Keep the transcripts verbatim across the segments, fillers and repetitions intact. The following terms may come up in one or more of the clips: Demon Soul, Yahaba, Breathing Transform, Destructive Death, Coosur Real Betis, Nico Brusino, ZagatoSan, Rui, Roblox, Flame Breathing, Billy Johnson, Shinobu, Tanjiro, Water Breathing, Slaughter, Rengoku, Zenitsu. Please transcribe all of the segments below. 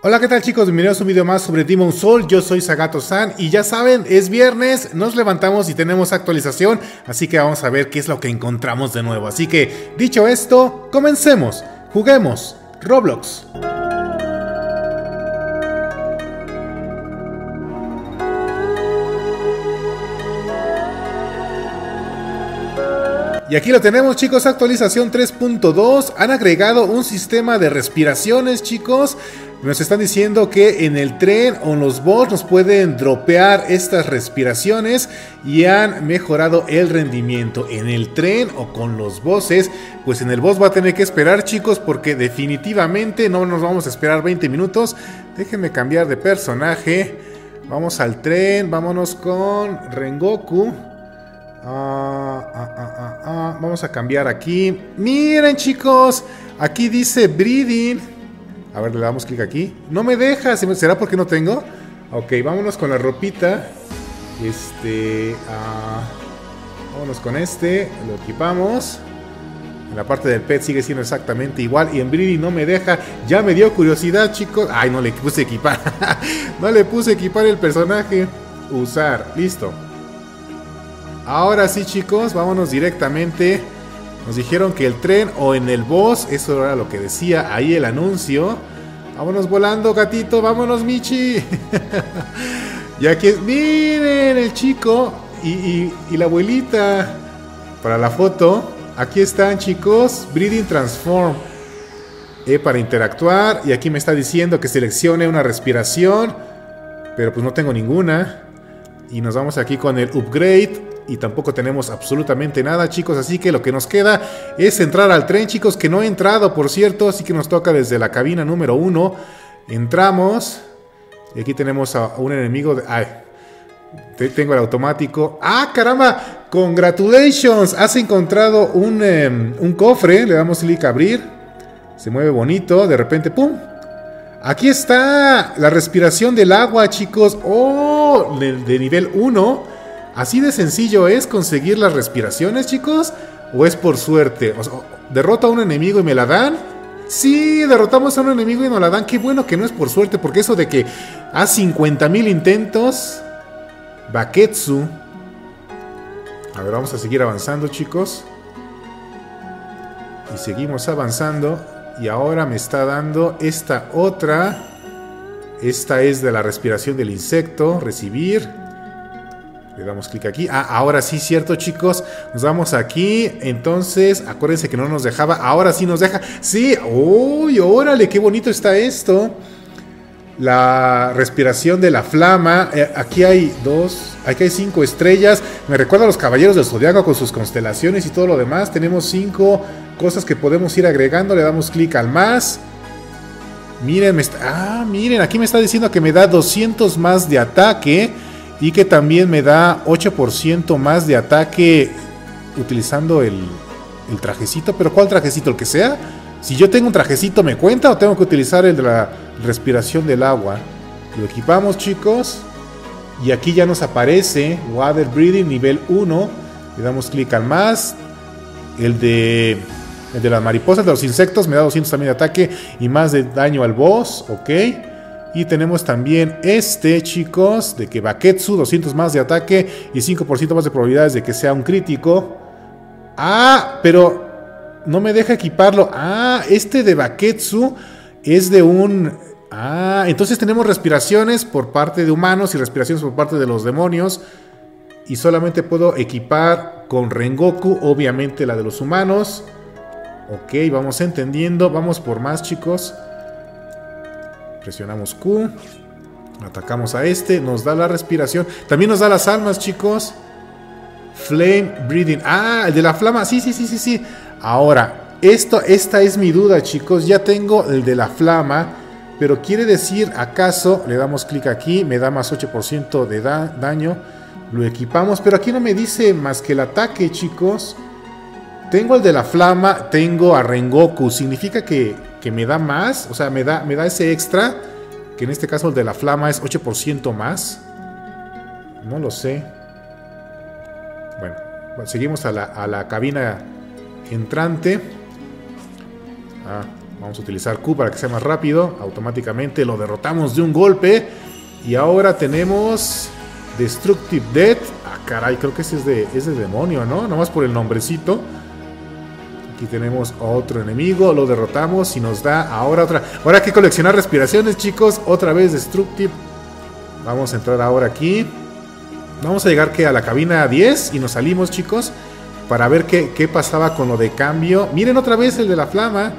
Hola, ¿qué tal chicos? Bienvenidos a un video más sobre Demon Soul. Yo soy ZagatoSan y ya saben, es viernes, nos levantamos y tenemos actualización, así que vamos a ver qué es lo que encontramos de nuevo. Así que, dicho esto, comencemos, juguemos Roblox. Y aquí lo tenemos chicos, actualización tres punto dos, han agregado un sistema de respiraciones chicos. Nos están diciendo que en el tren o en los bots nos pueden dropear estas respiraciones y han mejorado el rendimiento en el tren o con los bosses. Pues en el boss va a tener que esperar chicos, porque definitivamente no nos vamos a esperar veinte minutos. Déjenme cambiar de personaje, vamos al tren, vámonos con Rengoku. Ah, ah, ah, ah, vamos a cambiar aquí. Miren chicos, aquí dice Breathing. A ver, le damos clic aquí. No me deja, ¿será porque no tengo? Ok, vámonos con la ropita. Este uh, Vámonos con este. Lo equipamos. En la parte del pet sigue siendo exactamente igual. Y en Breathing no me deja. Ya me dio curiosidad chicos. Ay, no le puse equipar. No le puse equipar el personaje. Usar, listo. Ahora sí chicos, vámonos directamente. Nos dijeron que el tren o en el boss, eso era lo que decía ahí el anuncio. Vámonos volando gatito, vámonos Michi. Y aquí es, miren el chico y, y, y la abuelita para la foto. Aquí están chicos, Breathing Transform eh, para interactuar. Y aquí me está diciendo que seleccione una respiración, pero pues no tengo ninguna. Y nos vamos aquí con el upgrade. Y tampoco tenemos absolutamente nada chicos, así que lo que nos queda es entrar al tren chicos, que no he entrado por cierto, así que nos toca desde la cabina número uno. Entramos y aquí tenemos a un enemigo de... Ay, tengo el automático. ¡Ah, caramba! ¡Congratulations! Has encontrado un, um, un cofre, le damos clic a abrir. Se mueve bonito, de repente ¡pum! Aquí está la respiración del agua chicos. ¡Oh! De, de nivel uno. ¿Así de sencillo es conseguir las respiraciones, chicos? ¿O es por suerte? O sea, ¿derrota a un enemigo y me la dan? Sí, derrotamos a un enemigo y nos la dan. Qué bueno que no es por suerte, porque eso de que a cincuenta mil intentos... Baketsu. A ver, vamos a seguir avanzando, chicos. Y seguimos avanzando. Y ahora me está dando esta otra. Esta es de la respiración del insecto. Recibir... Le damos clic aquí. Ah, ahora sí, cierto chicos. Nos vamos aquí. Entonces, acuérdense que no nos dejaba. Ahora sí nos deja. Sí. ¡Uy! ¡Órale! ¡Qué bonito está esto! La respiración de la flama. Eh, aquí hay dos. Aquí hay cinco estrellas. Me recuerda a los caballeros del zodiaco con sus constelaciones y todo lo demás. Tenemos cinco cosas que podemos ir agregando. Le damos clic al más. Miren, me está... Ah, miren. Aquí me está diciendo que me da doscientos más de ataque. Y que también me da ocho por ciento más de ataque utilizando el, el trajecito. ¿Pero cuál trajecito? ¿El que sea? Si yo tengo un trajecito, ¿me cuenta? ¿O tengo que utilizar el de la respiración del agua? Lo equipamos, chicos. Y aquí ya nos aparece Water Breathing nivel uno. Le damos clic al más. El de, el de las mariposas, de los insectos, me da doscientos también de ataque y más de daño al boss. Ok. Y tenemos también este, chicos, de que Baketsu, doscientos más de ataque y cinco por ciento más de probabilidades de que sea un crítico. Ah, pero no me deja equiparlo. Ah, este de Baketsu es de un... Ah, entonces tenemos respiraciones por parte de humanos y respiraciones por parte de los demonios. Y solamente puedo equipar con Rengoku, obviamente la de los humanos. Ok, vamos entendiendo. Vamos por más, chicos. Presionamos Q, atacamos a este, nos da la respiración, también nos da las almas chicos. Flame Breathing, ah, el de la flama, sí, sí, sí, sí, sí. Ahora, esto, esta es mi duda chicos, ya tengo el de la flama, pero quiere decir acaso, le damos clic aquí, me da más ocho por ciento de da daño, lo equipamos, pero aquí no me dice más que el ataque chicos. Tengo el de la flama, tengo a Rengoku, significa que... que me da más, o sea, me da, me da ese extra, que en este caso el de la flama es ocho por ciento más. No lo sé. Bueno, seguimos a la, a la cabina entrante. Ah, Vamos a utilizar Q para que sea más rápido. Automáticamente lo derrotamos de un golpe. Y ahora tenemos Destructive Death. Ah, caray, creo que ese es de, es de demonio, ¿no? Nomás por el nombrecito. Aquí tenemos otro enemigo. Lo derrotamos y nos da ahora otra. Ahora hay que coleccionar respiraciones, chicos. Otra vez Destructive. Vamos a entrar ahora aquí. Vamos a llegar que a la cabina diez y nos salimos, chicos, para ver qué, qué pasaba con lo de cambio. Miren otra vez el de la flama.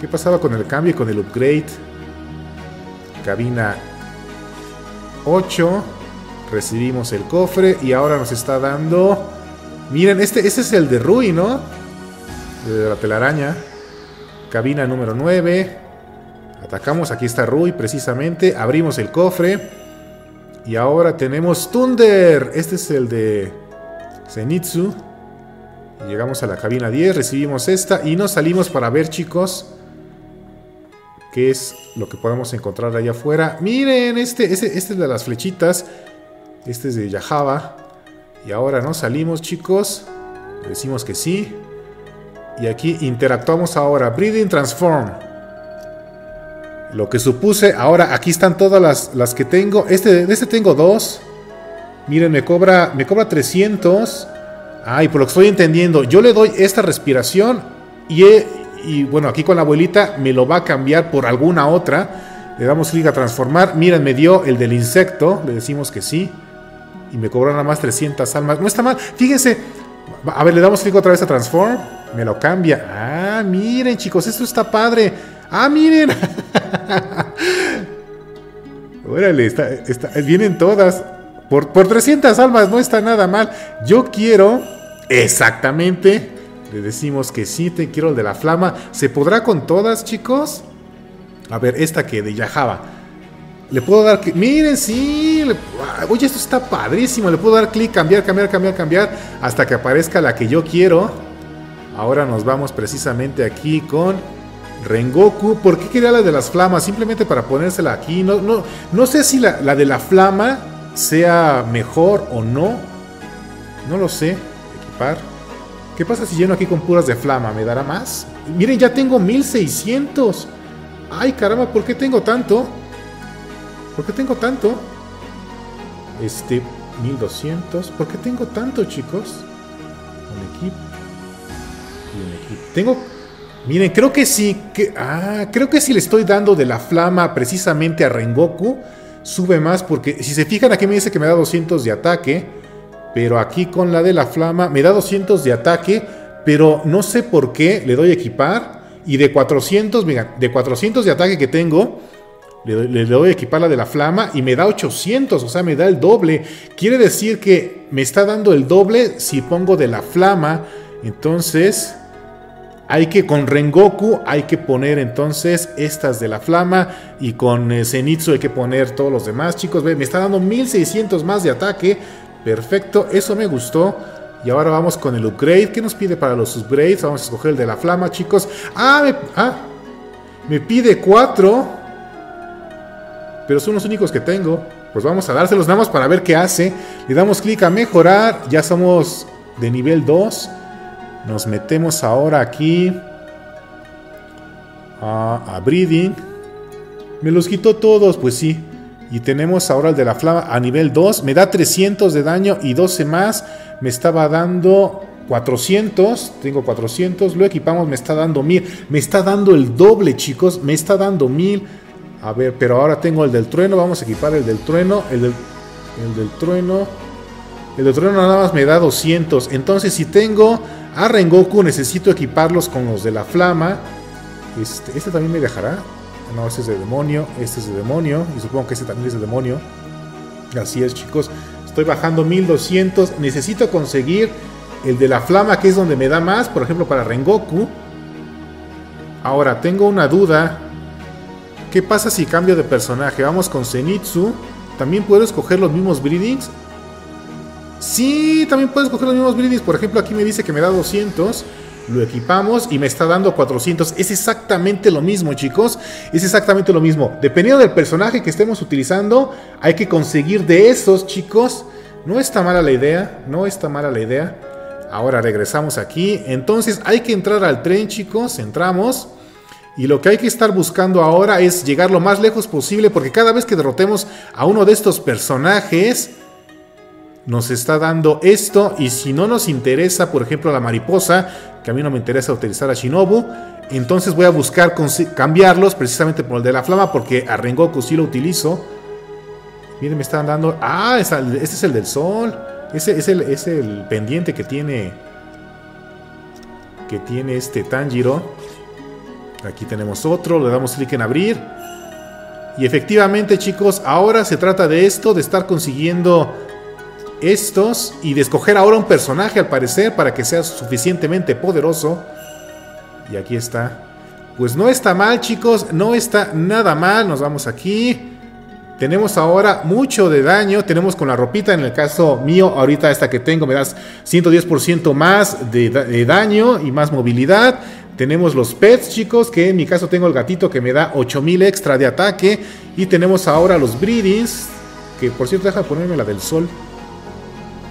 ¿Qué pasaba con el cambio y con el upgrade? Cabina ocho. Recibimos el cofre y ahora nos está dando... Miren, este, este es el de Rui, ¿no? De la telaraña. Cabina número nueve. Atacamos, aquí está Rui precisamente. Abrimos el cofre. Y ahora tenemos Thunder. Este es el de Zenitsu. Llegamos a la cabina diez. Recibimos esta. Y nos salimos para ver, chicos, qué es lo que podemos encontrar allá afuera. Miren, este, este, este es de las flechitas. Este es de Yahaba. Y ahora nos salimos, chicos. Le decimos que sí. Y aquí interactuamos ahora. Breathing Transform. Lo que supuse, ahora aquí están todas las, las que tengo. Este, este tengo dos. Miren, me cobra, me cobra trescientos. Ay, por lo que estoy entendiendo, yo le doy esta respiración y, he, y bueno, aquí con la abuelita me lo va a cambiar por alguna otra. Le damos clic a transformar. Miren, me dio el del insecto. Le decimos que sí. Y me cobró nada más trescientas almas. No está mal. Fíjense. A ver, le damos clic otra vez a transform. Me lo cambia. Ah, miren, chicos, esto está padre. Ah, miren. Órale, está, está, vienen todas por, por trescientas almas, no está nada mal. Yo quiero, exactamente, le decimos que sí, te quiero el de la flama. ¿Se podrá con todas, chicos? A ver, esta que de Yahaba. Le puedo dar, que miren, sí. Le, oye, esto está padrísimo. Le puedo dar clic, cambiar, cambiar, cambiar, cambiar, hasta que aparezca la que yo quiero. Ahora nos vamos precisamente aquí con Rengoku. ¿Por qué quería la de las flamas? Simplemente para ponérsela aquí. No, no, no sé si la, la de la flama sea mejor o no. No lo sé. Equipar. ¿Qué pasa si lleno aquí con puras de flama? ¿Me dará más? Miren, ya tengo mil seiscientos. Ay, caramba, ¿por qué tengo tanto? ¿Por qué tengo tanto? Este, mil doscientos. ¿Por qué tengo tanto, chicos? Un equipo. Y un equipo. Tengo... Miren, creo que sí, que, ah, creo que si le estoy dando de la flama precisamente a Rengoku, sube más, porque si se fijan aquí me dice que me da doscientos de ataque, pero aquí con la de la flama me da doscientos de ataque, pero no sé por qué, le doy a equipar, y de cuatrocientos, miren, de cuatrocientos de ataque que tengo, le, le doy a equipar la de la flama y me da ochocientos, o sea, me da el doble. Quiere decir que me está dando el doble si pongo de la flama, entonces... Hay que, con Rengoku hay que poner entonces estas de la flama y con eh, Zenitsu hay que poner todos los demás, chicos. Ve, me está dando mil seiscientos más de ataque. Perfecto, eso me gustó. Y ahora vamos con el upgrade. ¿Qué nos pide para los upgrades? Vamos a escoger el de la flama, chicos. Ah, me, ah, me pide cuatro. Pero son los únicos que tengo. Pues vamos a dárselos nada más para ver qué hace. Le damos clic a mejorar. Ya somos de nivel dos. Nos metemos ahora aquí a, a Breathing. Me los quitó todos, pues sí. Y tenemos ahora el de la flama a nivel dos. Me da trescientos de daño y doce más. Me estaba dando cuatrocientos. Tengo cuatrocientos. Lo equipamos, me está dando mil. Me está dando el doble, chicos. Me está dando mil. A ver, pero ahora tengo el del trueno. Vamos a equipar el del trueno. El del, el del trueno. El del trueno nada más me da doscientos. Entonces si tengo... A Rengoku necesito equiparlos con los de la flama. Este, este también me dejará. No, este es de demonio. Este es de demonio. Y supongo que este también es de demonio. Así es, chicos. Estoy bajando mil doscientos. Necesito conseguir el de la flama, que es donde me da más. Por ejemplo, para Rengoku. Ahora, tengo una duda. ¿Qué pasa si cambio de personaje? Vamos con Zenitsu. ¿También puedo escoger los mismos breedings? Sí, también puedes coger los mismos brindis. Por ejemplo, aquí me dice que me da doscientos. Lo equipamos y me está dando cuatrocientos. Es exactamente lo mismo, chicos. Es exactamente lo mismo. Dependiendo del personaje que estemos utilizando, hay que conseguir de esos, chicos. No está mala la idea. No está mala la idea. Ahora regresamos aquí. Entonces hay que entrar al tren, chicos. Entramos. Y lo que hay que estar buscando ahora es llegar lo más lejos posible, porque cada vez que derrotemos a uno de estos personajes nos está dando esto. Y si no nos interesa, por ejemplo, la mariposa, que a mí no me interesa utilizar a Shinobu, entonces voy a buscar cambiarlos precisamente por el de la flama, porque a Rengoku sí lo utilizo. Miren, me están dando... Ah, este es el del sol. Ese es el, es el pendiente que tiene, que tiene este Tanjiro. Aquí tenemos otro, le damos clic en abrir. Y efectivamente, chicos, ahora se trata de esto, de estar consiguiendo estos y de escoger ahora un personaje, al parecer, para que sea suficientemente poderoso. Y aquí está. Pues no está mal, chicos, no está nada mal. Nos vamos aquí. Tenemos ahora mucho de daño. Tenemos con la ropita, en el caso mío, ahorita esta que tengo me das ciento diez por ciento más de, de daño y más movilidad. Tenemos los pets, chicos, que en mi caso tengo el gatito que me da ocho mil extra de ataque. Y tenemos ahora los breedings, que por cierto, deja ponerme la del sol.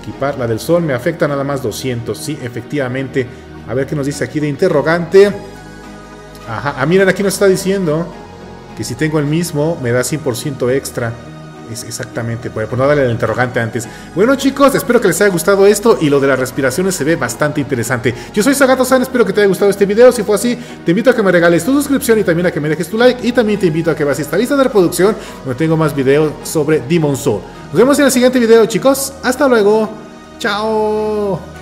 Equipar la del sol, me afecta nada más doscientos, sí, efectivamente. A ver qué nos dice aquí de interrogante. Ajá, ah, miren, aquí nos está diciendo que si tengo el mismo me da cien por ciento extra. Es exactamente, por no darle el interrogante antes. Bueno, chicos, espero que les haya gustado esto. Y lo de las respiraciones se ve bastante interesante. Yo soy ZagatoSan, espero que te haya gustado este video. Si fue así, te invito a que me regales tu suscripción y también a que me dejes tu like. Y también te invito a que veas esta lista de reproducción, donde tengo más videos sobre Demon Soul. Nos vemos en el siguiente video, chicos. Hasta luego, chao.